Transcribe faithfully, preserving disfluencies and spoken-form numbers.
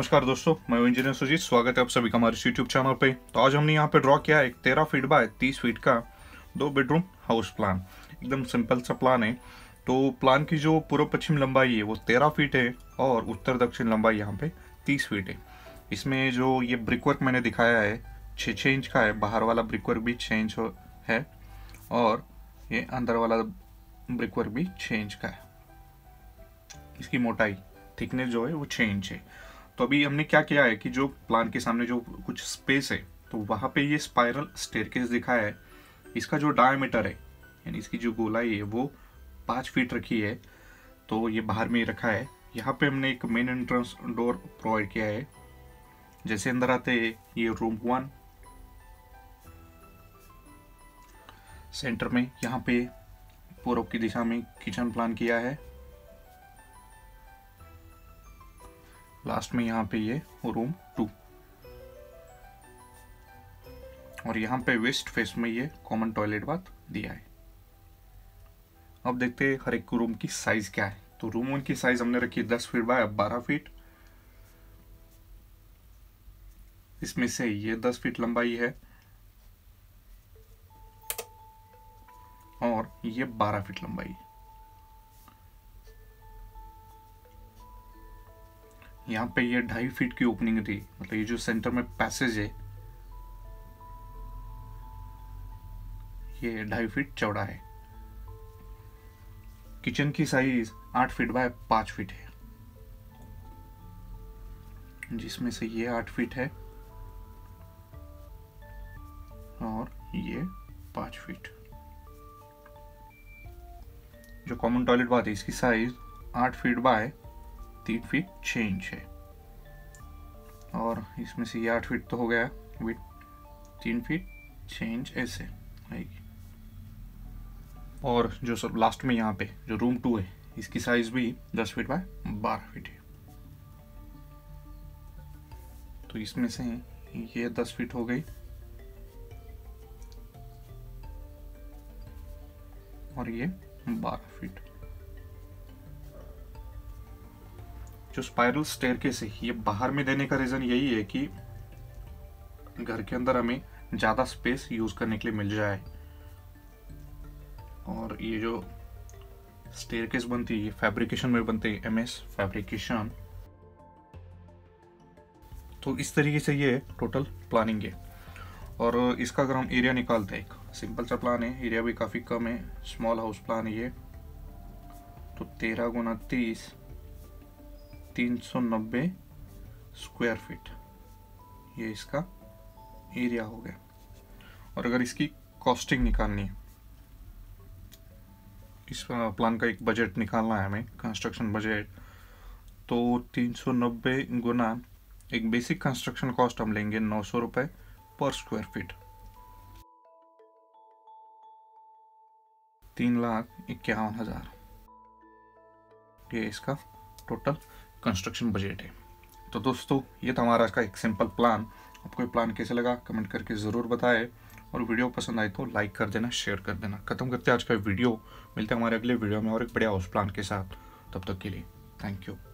नमस्कार दोस्तों, मैं इंजीनियर सुजीत, स्वागत है आप सभी का हमारे यूट्यूब चैनल पे। तो आज हमने यहाँ पे ड्रॉ किया एक तेरह फीट बाय तीस फीट का दो बेडरूम हाउस प्लान। एकदम सिंपल सा प्लान है। तो प्लान की जो पूर्व पश्चिम लंबाई है वो तेरह फीट है और उत्तर दक्षिण लंबाई यहाँ पे तीस फीट है। इसमें जो ये ब्रिक वर्क मैंने दिखाया है छः छः इंच का है, बाहर वाला ब्रिक वर्क भी छः इंच है और ये अंदर वाला ब्रिक वर्क भी छः इंच का है। इसकी मोटाई थिकनेस जो है वो छः इंच है। तो अभी हमने क्या किया है कि जो प्लान के सामने जो कुछ स्पेस है तो वहाँ पे ये स्पाइरल स्टेयरकेस दिखाया है। इसका जो डायमीटर है यानी इसकी जो गोलाई है वो पाँच फीट रखी है, तो ये बाहर में ही रखा है। यहाँ पे हमने एक मेन एंट्रेंस डोर प्रोवाइड किया है। जैसे अंदर आते हैं ये रूम वन, सेंटर में यहाँ पे पूर्व की दिशा में किचन प्लान किया है। लास्ट में यहाँ पे ये रूम टू और यहाँ पे वेस्ट फेस में ये कॉमन टॉयलेट बाथ दिया है। अब देखते हैं हर एक रूम की साइज क्या है। तो रूम वन की साइज हमने रखी दस फीट बाय बारह फीट। इसमें से ये दस फीट लंबाई है और ये बारह फीट लंबाई है। यहाँ पे ये ढाई फीट की ओपनिंग थी, मतलब ये जो सेंटर में पैसेज है ये ढाई फीट चौड़ा है। किचन की साइज आठ फीट बाय पाँच फीट है, जिसमें से ये आठ फीट है और ये पाँच फीट। जो कॉमन टॉयलेट बाथ है इसकी साइज आठ फीट बाय तीन फीट छः इंच है और इसमें से ये आठ फीट तो हो गया, विथ तीन फीट छः इंच ऐसे आएगी। और जो सब लास्ट में यहाँ पे जो रूम टू है इसकी साइज भी दस फीट बाय बारह फीट है। तो इसमें से ये दस फीट हो गई और ये बारह फीट। जो स्पाइरल स्टेयरकेस है ये बाहर में देने का रीज़न यही है कि घर के अंदर हमें ज़्यादा स्पेस यूज़ करने के लिए मिल जाए। और ये जो स्टेयरकेस बनती है ये फैब्रिकेशन में बनते हैं, एमएस फैब्रिकेशन। तो इस तरीके से ये टोटल प्लानिंग है। और इसका अगर हम एरिया निकालते हैं, एक सिंपल सा प्लान है, एरिया भी काफ़ी कम है, स्मॉल हाउस प्लान है ये। तो तेरह गुना तीस तीन सौ नब्बे स्क्वायर फीट ये इसका एरिया हो गया। और अगर इसकी कॉस्टिंग निकालनी है, इस प्लान का एक बजट निकालना है हमें, कंस्ट्रक्शन बजट, तो तीन सौ नब्बे गुना एक बेसिक कंस्ट्रक्शन कॉस्ट हम लेंगे नौ सौ रुपये पर स्क्वायर फीट, तीन लाख इक्यावन हज़ार ये इसका टोटल कंस्ट्रक्शन बजट है। तो दोस्तों ये था हमारा आज का एक सिंपल प्लान। आपको ये प्लान कैसे लगा कमेंट करके ज़रूर बताएं और वीडियो पसंद आए तो लाइक कर देना, शेयर कर देना। खत्म करते हैं आज का वीडियो, मिलते हैं हमारे अगले वीडियो में और एक बढ़िया हाउस प्लान के साथ। तब तक के लिए थैंक यू।